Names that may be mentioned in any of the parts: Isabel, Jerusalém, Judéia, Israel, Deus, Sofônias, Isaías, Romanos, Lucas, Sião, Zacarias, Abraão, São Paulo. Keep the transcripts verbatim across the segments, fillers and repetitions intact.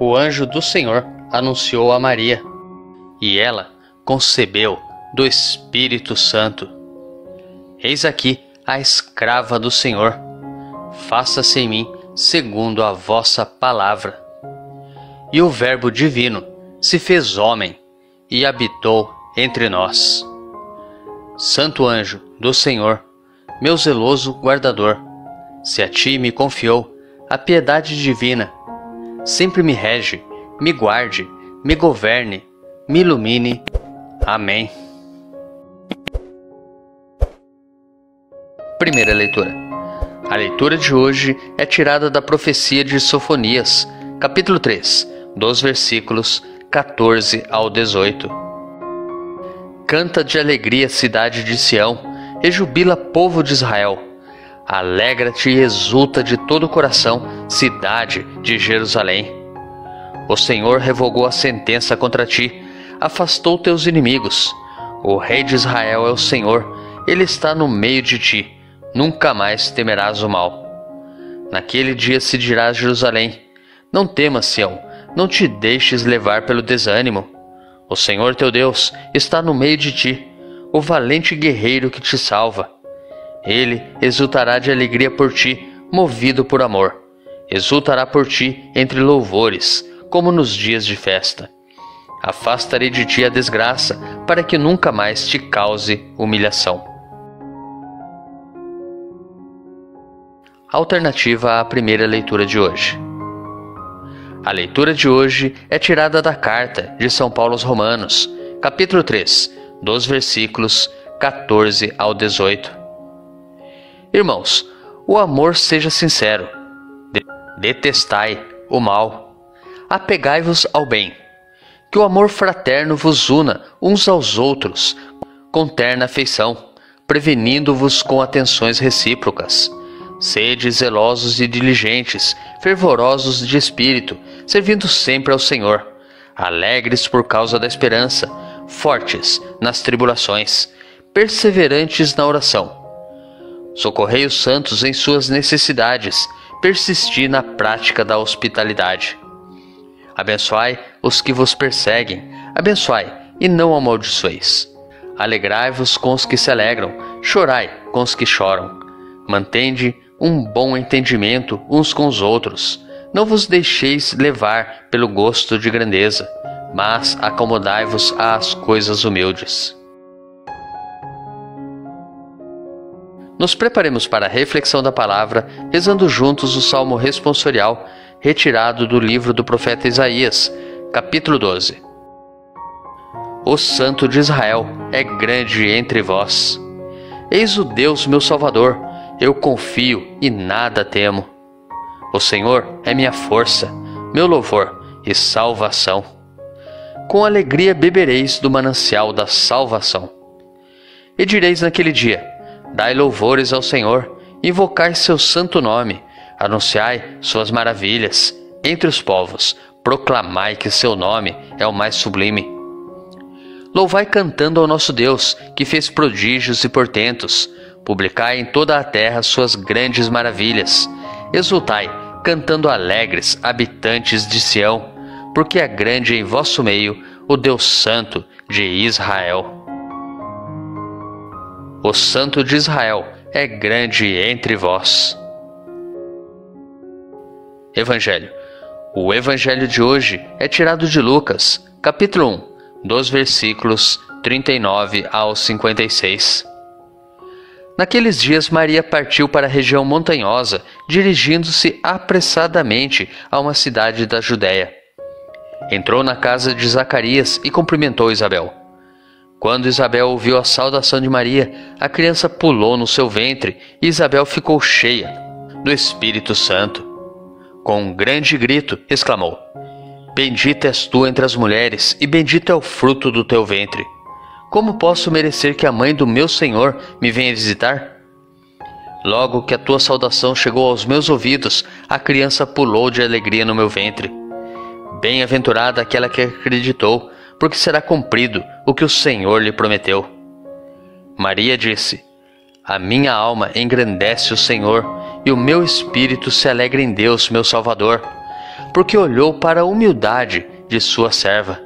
o anjo do Senhor anunciou a Maria, e ela concebeu do Espírito Santo. Eis aqui a escrava do Senhor, faça-se em mim segundo a vossa palavra. E o Verbo divino se fez homem e habitou entre nós. Santo anjo do Senhor, meu zeloso guardador, se a ti me confiou a piedade divina, sempre me rege, me guarde, me governe, me ilumine. Amém. Primeira leitura. A leitura de hoje é tirada da profecia de Sofônias, capítulo três, dos versículos quatorze ao dezoito. Canta de alegria, cidade de Sião, e jubila, povo de Israel. Alegra-te e exulta de todo o coração, cidade de Jerusalém. O Senhor revogou a sentença contra ti, afastou teus inimigos. O Rei de Israel é o Senhor, ele está no meio de ti, nunca mais temerás o mal. Naquele dia se dirá Jerusalém: não temas, Sião, não te deixes levar pelo desânimo. O Senhor teu Deus está no meio de ti, o valente guerreiro que te salva. Ele exultará de alegria por ti, movido por amor. Exultará por ti entre louvores, como nos dias de festa. Afastarei de ti a desgraça, para que nunca mais te cause humilhação. Alternativa à primeira leitura de hoje. A leitura de hoje é tirada da carta de São Paulo aos Romanos, capítulo três, dos versículos quatorze ao dezoito. Irmãos, o amor seja sincero. Detestai o mal. Apegai-vos ao bem. Que o amor fraterno vos una uns aos outros, com terna afeição, prevenindo-vos com atenções recíprocas. Sede zelosos e diligentes, fervorosos de espírito, servindo sempre ao Senhor, alegres por causa da esperança, fortes nas tribulações, perseverantes na oração. Socorrei os santos em suas necessidades, persisti na prática da hospitalidade. Abençoai os que vos perseguem, abençoai e não amaldiçoeis. Alegrai-vos com os que se alegram, chorai com os que choram. Mantende um bom entendimento uns com os outros. Não vos deixeis levar pelo gosto de grandeza, mas acomodai-vos às coisas humildes. Nos preparemos para a reflexão da palavra, rezando juntos o Salmo responsorial, retirado do livro do profeta Isaías, capítulo doze. O Santo de Israel é grande entre vós. Eis o Deus meu Salvador, eu confio e nada temo. O Senhor é minha força, meu louvor e salvação. Com alegria bebereis do manancial da salvação. E direis naquele dia: dai louvores ao Senhor, invocai seu santo nome, anunciai suas maravilhas entre os povos, proclamai que seu nome é o mais sublime. Louvai cantando ao nosso Deus, que fez prodígios e portentos. Publicai em toda a terra suas grandes maravilhas. Exultai, cantando alegres, habitantes de Sião, porque é grande em vosso meio o Deus Santo de Israel. O Santo de Israel é grande entre vós. Evangelho. O Evangelho de hoje é tirado de Lucas, capítulo um, dos versículos trinta e nove ao cinquenta e seis. Naqueles dias, Maria partiu para a região montanhosa, dirigindo-se apressadamente a uma cidade da Judéia. Entrou na casa de Zacarias e cumprimentou Isabel. Quando Isabel ouviu a saudação de Maria, a criança pulou no seu ventre e Isabel ficou cheia do Espírito Santo. Com um grande grito, exclamou: bendita és tu entre as mulheres e bendito é o fruto do teu ventre. Como posso merecer que a mãe do meu Senhor me venha visitar? Logo que a tua saudação chegou aos meus ouvidos, a criança pulou de alegria no meu ventre. Bem-aventurada aquela que acreditou, porque será cumprido o que o Senhor lhe prometeu. Maria disse: a minha alma engrandece o Senhor, e o meu espírito se alegra em Deus, meu Salvador, porque olhou para a humildade de sua serva.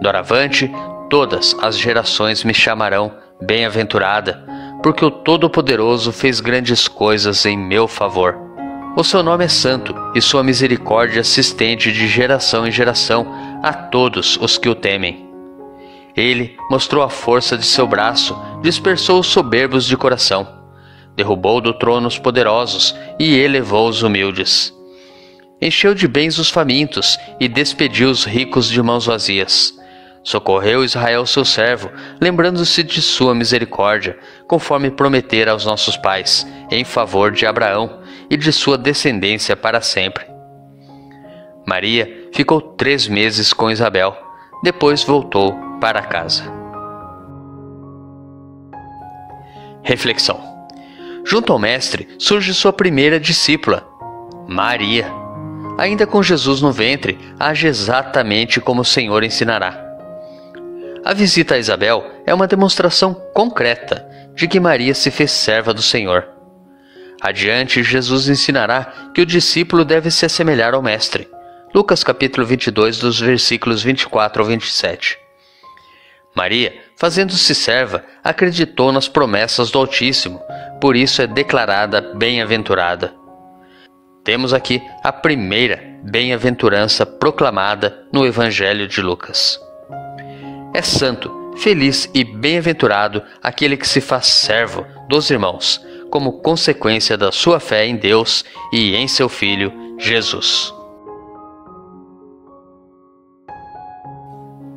Doravante, todas as gerações me chamarão bem-aventurada, porque o Todo-Poderoso fez grandes coisas em meu favor. O seu nome é santo, e sua misericórdia se estende de geração em geração a todos os que o temem. Ele mostrou a força de seu braço, dispersou os soberbos de coração, derrubou do trono os poderosos e elevou os humildes. Encheu de bens os famintos e despediu os ricos de mãos vazias. Socorreu Israel seu servo, lembrando-se de sua misericórdia, conforme prometera aos nossos pais, em favor de Abraão e de sua descendência para sempre. Maria ficou três meses com Isabel, depois voltou para casa. Reflexão: junto ao Mestre surge sua primeira discípula, Maria. Ainda com Jesus no ventre, age exatamente como o Senhor ensinará. A visita a Isabel é uma demonstração concreta de que Maria se fez serva do Senhor. Adiante, Jesus ensinará que o discípulo deve se assemelhar ao Mestre. Lucas capítulo vinte e dois, dos versículos vinte e quatro ao vinte e sete. Maria, fazendo-se serva, acreditou nas promessas do Altíssimo, por isso é declarada bem-aventurada. Temos aqui a primeira bem-aventurança proclamada no Evangelho de Lucas. É santo, feliz e bem-aventurado aquele que se faz servo dos irmãos, como consequência da sua fé em Deus e em seu Filho, Jesus.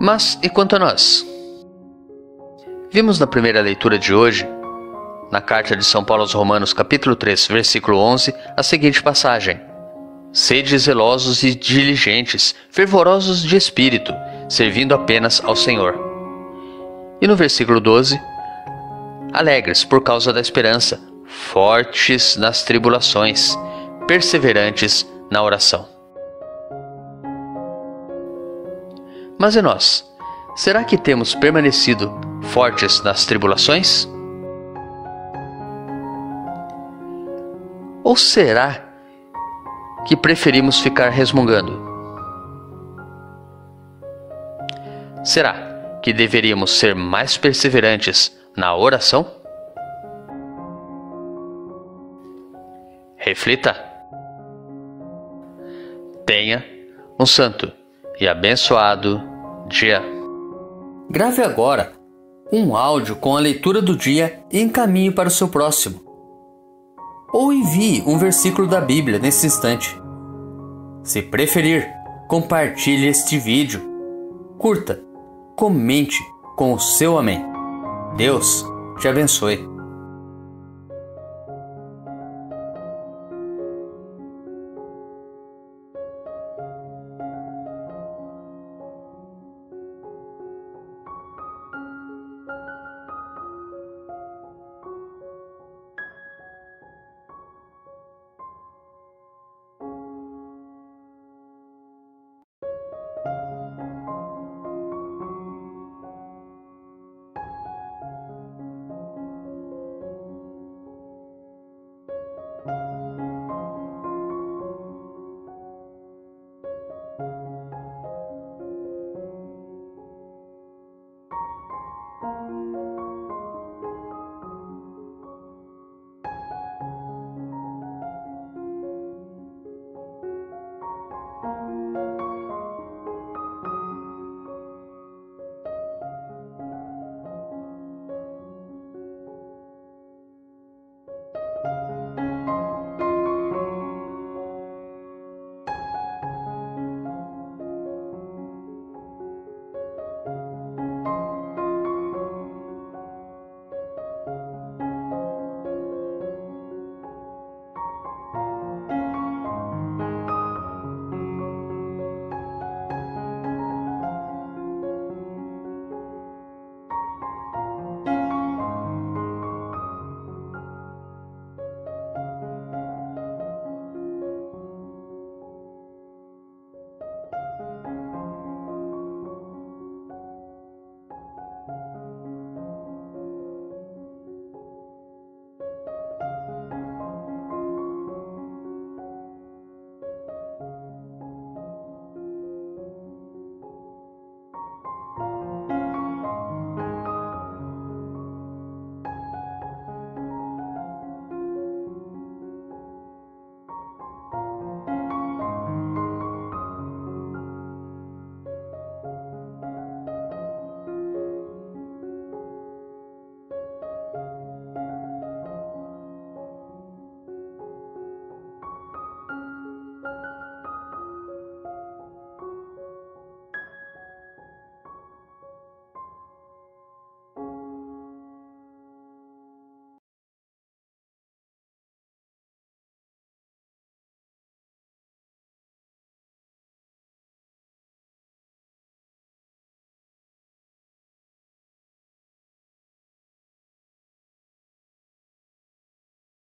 Mas e quanto a nós? Vimos na primeira leitura de hoje, na carta de São Paulo aos Romanos, capítulo três, versículo onze, a seguinte passagem: sede zelosos e diligentes, fervorosos de espírito, servindo apenas ao Senhor. E no versículo doze, alegres por causa da esperança, fortes nas tribulações, perseverantes na oração. Mas e nós? Será que temos permanecido fortes nas tribulações? Ou será que preferimos ficar resmungando? Será que deveríamos ser mais perseverantes na oração? Reflita. Tenha um santo e abençoado dia. Grave agora um áudio com a leitura do dia e encaminhe para o seu próximo. Ou envie um versículo da Bíblia nesse instante. Se preferir, compartilhe este vídeo. Curta. Comente com o seu amém. Deus te abençoe.